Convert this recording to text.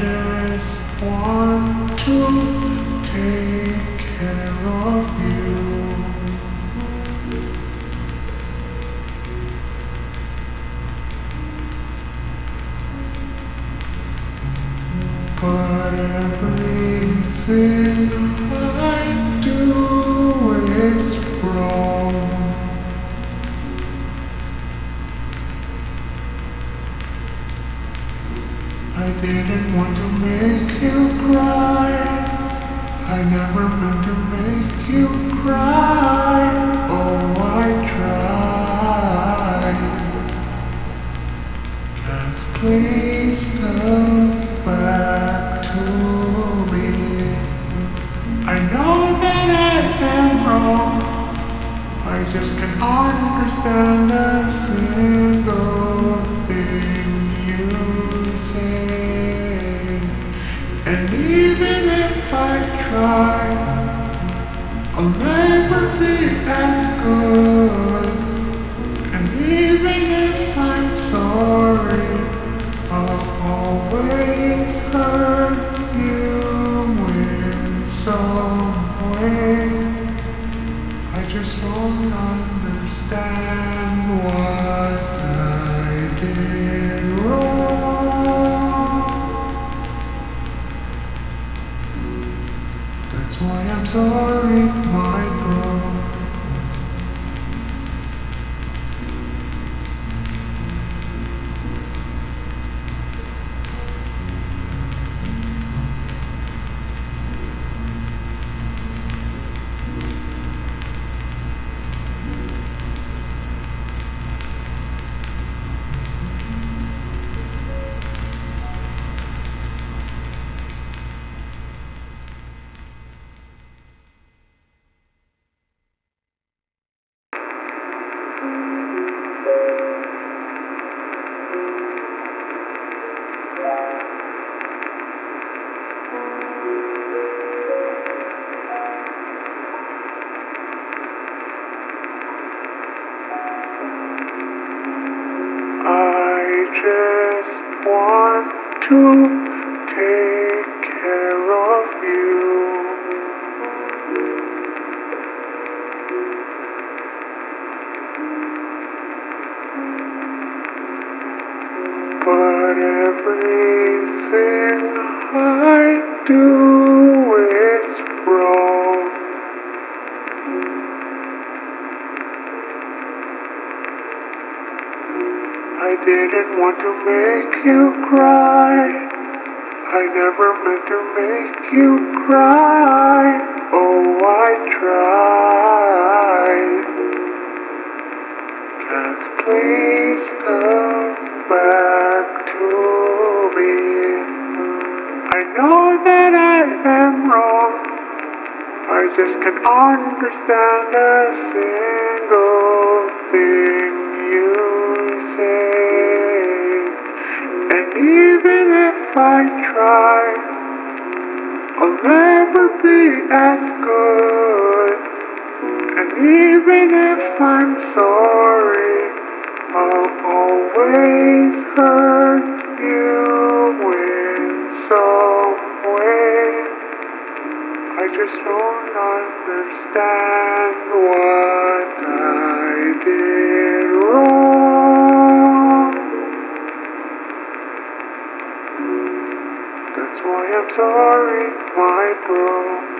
just want to take care of you. But everything I do is wrong. I didn't want to make you cry. I never meant to make you cry. Oh, I tried. Just please come back to me. I know that I am wrong. I just can't understand a single thing you. And even if I try, I'll never be as good. And even if I'm sorry, I'll always hurt you in some way. I just don't understand what I did wrong. That's why I'm sorry, my bro. To take care of you. But everything I do is wrong. I didn't want to make you cry. I never meant to make you cry. Oh, I tried. Just please come back to me. I know that I am wrong. I just can't understand a single thing you say. And even if I try, I'll never be as good. And even if I'm sorry, I'll always hurt you in some way. I just don't understand what I did wrong. That's why I'm sorry, my bro.